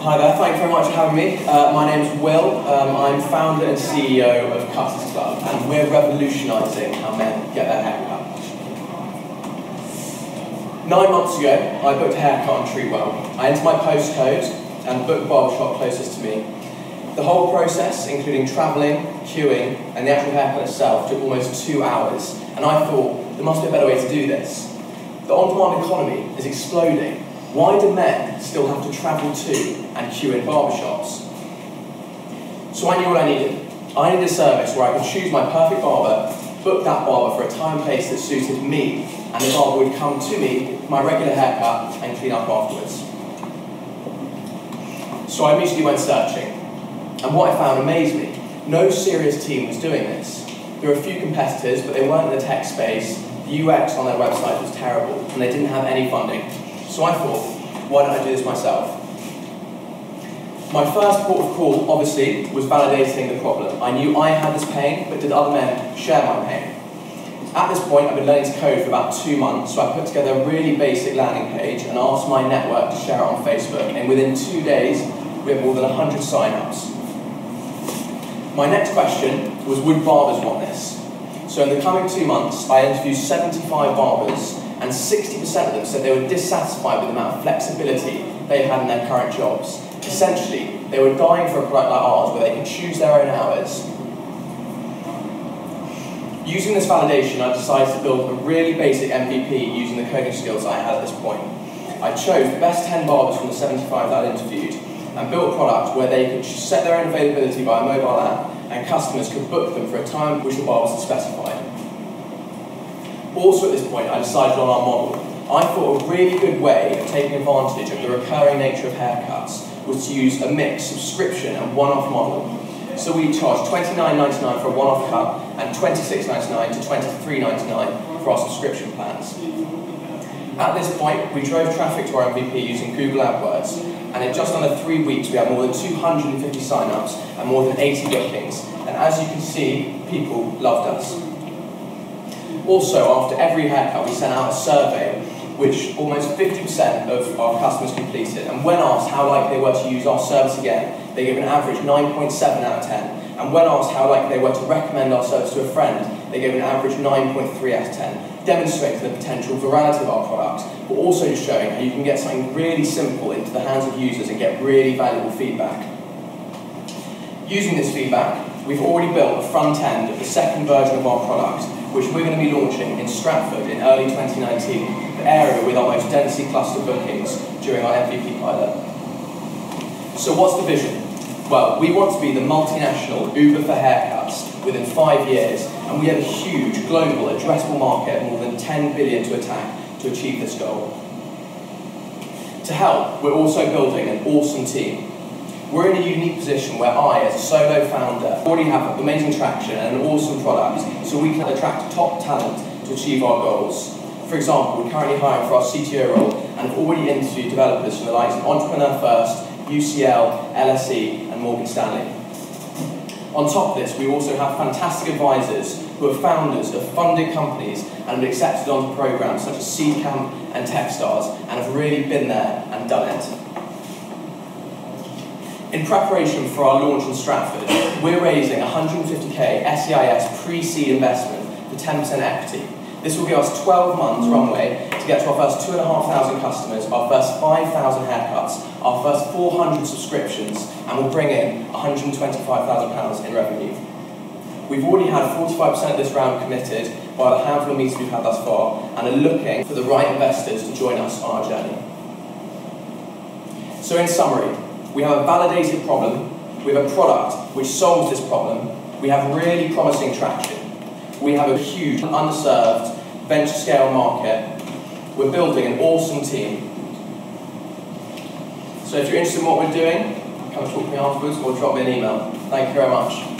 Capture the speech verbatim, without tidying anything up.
Hi there, thanks very much for having me. Uh, my name's Will, um, I'm founder and C E O of Cutter's Club, and we're revolutionising how men get their hair cut. Nine months ago, I booked a haircut on Treatwell. I entered my postcode and booked the barber shop closest to me. The whole process, including travelling, queuing, and the actual haircut itself, took almost two hours, and I thought, there must be a better way to do this. The on-demand economy is exploding. Why do men still have to travel to and queue in barbershops? So I knew what I needed. I needed a service where I could choose my perfect barber, book that barber for a time and place that suited me, and the barber would come to me for my regular haircut and clean up afterwards. So I immediately went searching, and what I found amazed me. No serious team was doing this. There were a few competitors, but they weren't in the tech space. The U X on their website was terrible, and they didn't have any funding. So I thought, why don't I do this myself? My first port of call, obviously, was validating the problem. I knew I had this pain, but did other men share my pain? At this point, I've been learning to code for about two months, so I put together a really basic landing page and asked my network to share it on Facebook, and within two days, we had more than one hundred sign-ups. My next question was, would barbers want this? So in the coming two months, I interviewed seventy-five barbers, and sixty percent of them said they were dissatisfied with the amount of flexibility they had in their current jobs. Essentially, they were dying for a product like ours where they could choose their own hours. Using this validation, I decided to build a really basic M V P using the coding skills I had at this point. I chose the best ten barbers from the seventy-five that I interviewed and built a product where they could set their own availability by a mobile app and customers could book them for a time which the barbers had specified. Also at this point, I decided on our model. I thought a really good way of taking advantage of the recurring nature of haircuts was to use a mixed subscription and one-off model. So we charged twenty-nine ninety-nine for a one-off cut and twenty-six ninety-nine to twenty-three ninety-nine for our subscription plans. At this point, we drove traffic to our M V P using Google AdWords, and in just under three weeks, we had more than two hundred fifty sign-ups and more than eighty bookings. And as you can see, people loved us. Also, after every haircut, we sent out a survey which almost fifty percent of our customers completed, and when asked how likely they were to use our service again, they gave an average nine point seven out of ten, and when asked how likely they were to recommend our service to a friend, they gave an average nine point three out of ten, demonstrating the potential virality of our product, but also showing how you can get something really simple into the hands of users and get really valuable feedback. Using this feedback, we've already built a front end of the second version of our product, which we're going to be launching in Stratford in early twenty nineteen, the area with our most densely clustered bookings during our M V P pilot. So what's the vision? Well, we want to be the multinational Uber for haircuts within five years, and we have a huge global addressable market of more than ten billion to attack to achieve this goal. To help, we're also building an awesome team. We're in a unique position where I, as a solo founder, already have amazing traction and an awesome product, so we can attract top talent to achieve our goals. For example, we're currently hiring for our C T O role and have already interviewed developers from the likes of Entrepreneur First, U C L, L S E, and Morgan Stanley. On top of this, we also have fantastic advisors who are founders of funded companies and have been accepted onto programs such as Seedcamp and Techstars and have really been there and done it. In preparation for our launch in Stratford, we're raising one hundred fifty K S E I S pre-seed investment for ten percent equity. This will give us twelve months runway to get to our first two thousand five hundred customers, our first five thousand haircuts, our first four hundred subscriptions, and we'll bring in one hundred twenty-five thousand pounds in revenue. We've already had forty-five percent of this round committed by the handful of meetings we've had thus far, and are looking for the right investors to join us on our journey. So in summary, we have a validated problem, we have a product which solves this problem, we have really promising traction, we have a huge unserved venture scale market, we're building an awesome team. So if you're interested in what we're doing, come and talk to me afterwards or drop me an email. Thank you very much.